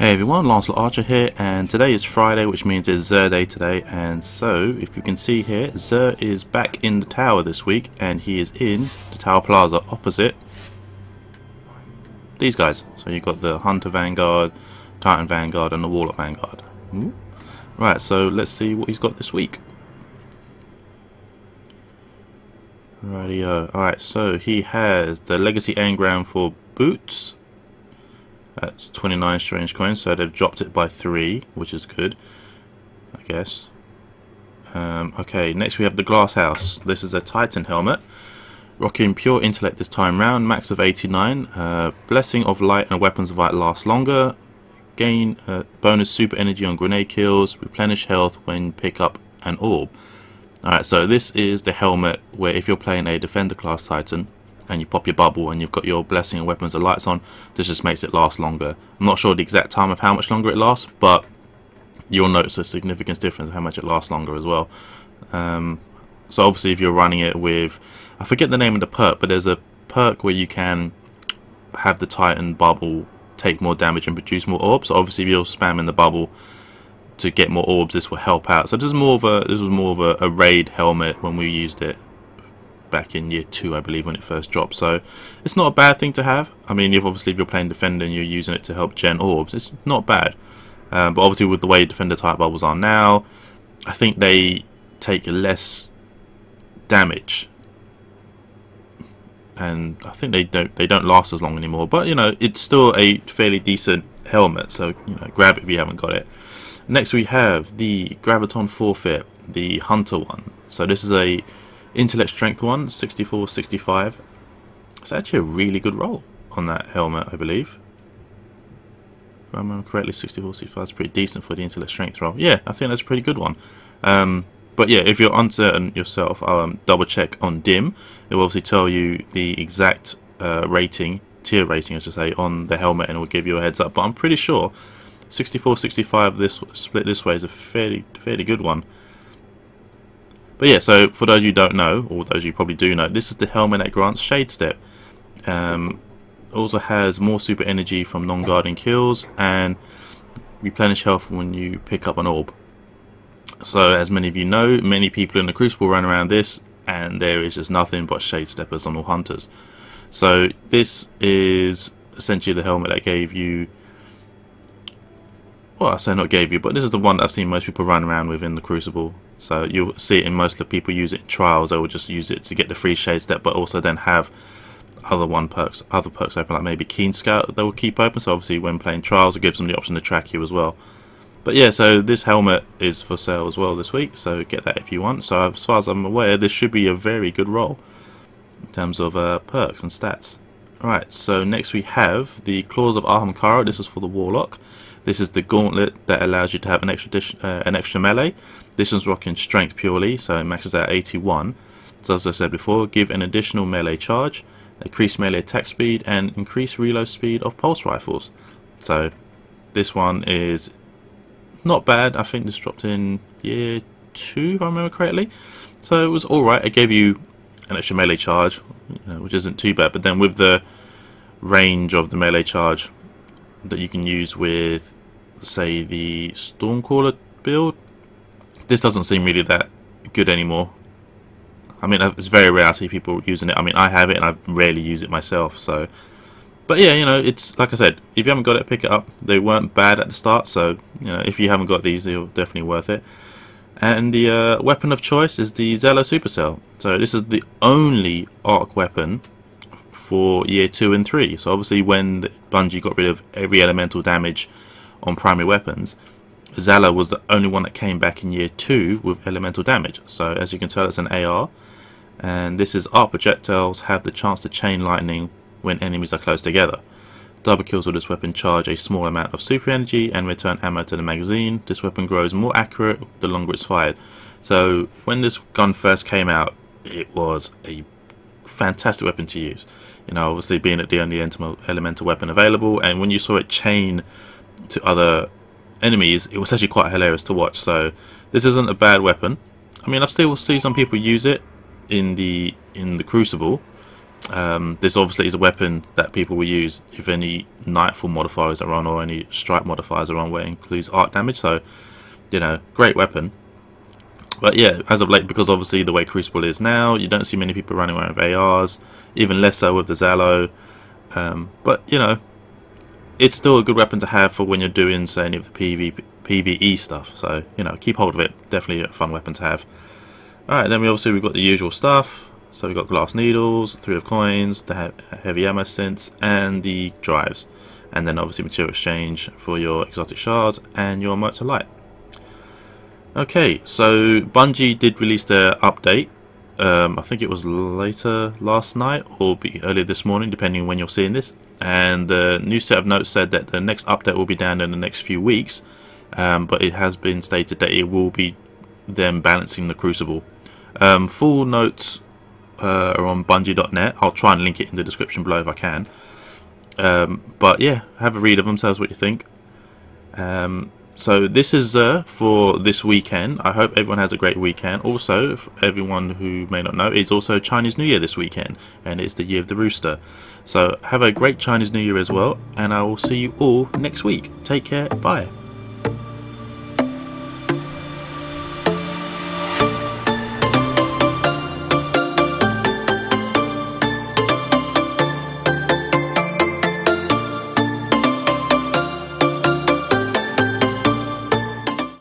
Hey everyone, Lancelot Archer here, and today is Friday, which means it's Xur Day today. And so, if you can see here, Xur is back in the tower this week, and he is in the Tower Plaza opposite these guys. So you've got the Hunter Vanguard, Titan Vanguard, and the Warlock Vanguard. Right, so let's see what he's got this week. Rightio. Alright, so he has the Legacy Engram for boots. That's 29 strange coins, so they've dropped it by 3, which is good, I guess. Okay, next we have the Glass House. This is a Titan helmet, rocking pure intellect this time round, max of 89. Blessing of light and weapons of light last longer. Gain bonus super energy on grenade kills. Replenish health when pick up an orb. Alright, so this is the helmet where if you're playing a Defender class Titan and you pop your bubble and you've got your blessing and weapons and lights on, this just makes it last longer. I'm not sure the exact time of how much longer it lasts, but you'll notice a significant difference in how much it lasts longer as well. So obviously if you're running it with, I forget the name of the perk, but there's a perk where you can have the Titan bubble take more damage and produce more orbs. So obviously if you're spamming the bubble to get more orbs, this will help out. So this was more of a raid helmet when we used it back in year 2, I believe, when it first dropped. So it's not a bad thing to have. I mean, if you're playing Defender and you're using it to help gen orbs, it's not bad. But obviously with the way Defender type bubbles are now, I think they take less damage, and I think they don't last as long anymore. But you know, it's still a fairly decent helmet, so you know, grab it if you haven't got it. Next we have the Graviton Forfeit, the Hunter one. So this is a intellect strength one, 64-65. It's actually a really good roll on that helmet, I believe. If I remember correctly, 64-65 is pretty decent for the intellect strength roll. Yeah, I think that's a pretty good one. But yeah, if you're uncertain yourself, double check on DIM. It will obviously tell you the exact rating, tier rating I should say, on the helmet, and it will give you a heads up. But I'm pretty sure 64-65 this split this way is a fairly good one. But yeah, so for those you don't know, or those you probably do know, this is the helmet that grants Shadestep. Also has more super energy from non-guarding kills, and replenish health when you pick up an orb. So as many of you know, many people in the Crucible run around this, and there is just nothing but Shadesteppers on all Hunters. So this is essentially the helmet that gave you, well, I say not gave you, but this is the one that I've seen most people run around with in the Crucible. So you'll see it in most of the people use it in Trials. They will just use it to get the free Shadestep, but also then have other perks open, like maybe Keen Scout they will keep open. So obviously when playing Trials, it gives them the option to track you as well. But yeah, so this helmet is for sale as well this week, so get that if you want. So as far as I'm aware, this should be a very good roll in terms of perks and stats. Alright, so next we have the Claws of Ahamkara. This is for the Warlock. This is the gauntlet that allows you to have an extra melee. This one's rocking strength purely, so it maxes out 81. So as I said before, give an additional melee charge, increase melee attack speed, and increase reload speed of pulse rifles. So this one is not bad. I think this dropped in year 2, if I remember correctly. So it was alright. It gave you an extra melee charge, you know, which isn't too bad. But then with the range of the melee charge that you can use with, say, the Stormcaller build, this doesn't seem really that good anymore. I mean, it's very rare I see people using it. I mean, I have it and I rarely use it myself. So, but yeah, you know, it's like I said, if you haven't got it, pick it up. They weren't bad at the start, so you know, if you haven't got these, they're definitely worth it. And the weapon of choice is the Zhalo Supercell. So this is the only arc weapon for year 2 and 3. So obviously when Bungie got rid of every elemental damage on primary weapons, Zhalo was the only one that came back in year 2 with elemental damage. So as you can tell, it's an AR, and this is arc projectiles have the chance to chain lightning when enemies are close together. Double kills with this weapon charge a small amount of super energy and return ammo to the magazine. This weapon grows more accurate the longer it's fired. So when this gun first came out, it was a fantastic weapon to use, you know, obviously being the only elemental weapon available. And when you saw it chain to other enemies, it was actually quite hilarious to watch. So this isn't a bad weapon. I mean, I still see some people use it in the Crucible, This obviously is a weapon that people will use if any Nightfall modifiers are on or any Strike modifiers are on where it includes arc damage, so, you know, great weapon. But yeah, as of late, because obviously the way Crucible is now, you don't see many people running around with ARs, even less so with the Zhalo. But, you know, it's still a good weapon to have for when you're doing, say, any of the PvE stuff. So, you know, keep hold of it. Definitely a fun weapon to have. Alright, then we've got the usual stuff. So we've got glass needles, 3 of coins, the heavy ammo synths, and the drives. And then obviously material exchange for your exotic shards and your motor light. Okay, so Bungie did release their update. I think it was later last night or earlier this morning, depending on when you're seeing this. And the new set of notes said that the next update will be down in the next few weeks. But it has been stated that it will be them balancing the Crucible. Full notes are on Bungie.net. I'll try and link it in the description below if I can. But yeah, have a read of them, tell us what you think. So this is for this weekend. I hope everyone has a great weekend. Also, for everyone who may not know, it's also Chinese New Year this weekend, and it's the Year of the Rooster. So have a great Chinese New Year as well, and I will see you all next week. Take care, bye.